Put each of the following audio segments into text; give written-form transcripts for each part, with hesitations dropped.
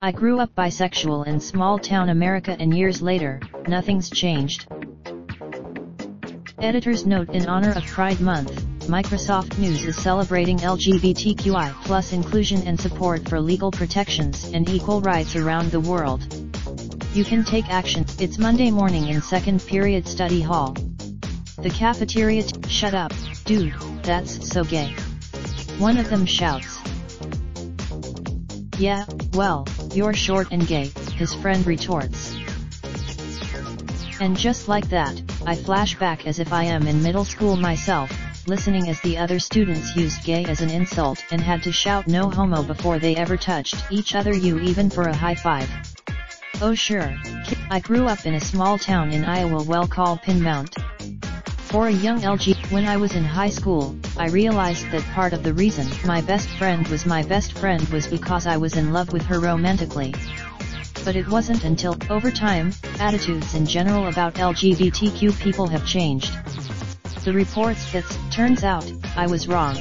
I grew up bisexual in small-town America, and years later, nothing's changed. Editor's note: in honor of Pride Month, Microsoft News is celebrating LGBTQI+ inclusion and support for legal protections and equal rights around the world. You can take action. It's Monday morning in second period study hall. The cafeteria shut up, dude, that's so gay. One of them shouts. Yeah, well, you're short and gay, his friend retorts. And just like that, I flash back as if I am in middle school myself, listening as the other students used gay as an insult and had to shout no homo before they ever touched each other, you even for a high five. Oh sure, I grew up in a small town in Iowa called Pinmount. For a young LGBT, when I was in high school, I realized that part of the reason my best friend was because I was in love with her romantically. But it wasn't until, over time, attitudes in general about LGBTQ people have changed. The reports that, turns out, I was wrong.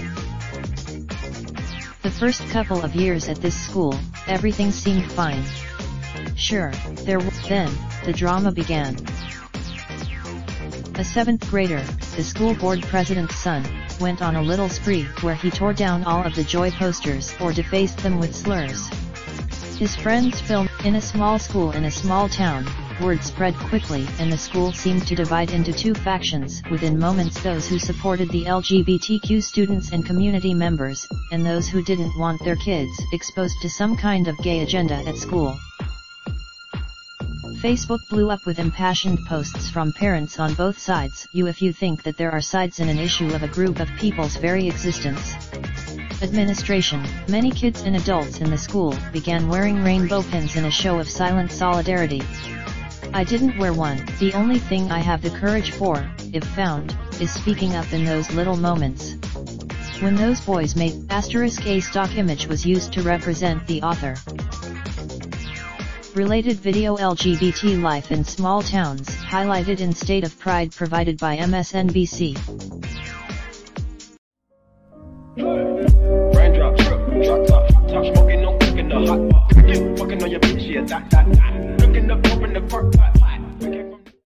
The first couple of years at this school, everything seemed fine. Sure, then, the drama began. A 7th grader, the school board president's son, went on a little spree where he tore down all of the joy posters or defaced them with slurs. His friends filmed. In a small school in a small town, word spread quickly and the school seemed to divide into two factions within moments: those who supported the LGBTQ students and community members, and those who didn't want their kids exposed to some kind of gay agenda at school. Facebook blew up with impassioned posts from parents on both sides. If you think that there are sides in an issue of a group of people's very existence. Administration: many kids and adults in the school began wearing rainbow pins in a show of silent solidarity. I didn't wear one. The only thing I have the courage for, if found, is speaking up in those little moments. When those boys made *a stock image was used to represent the author. Related video: LGBT life in small towns, highlighted in State of Pride, provided by MSNBC. Raindrop trip, drop top, top smoking, no cooking the hot pot. Fucking on your bitch, yeah, dot, dot, dot. Looking up, open the park pot.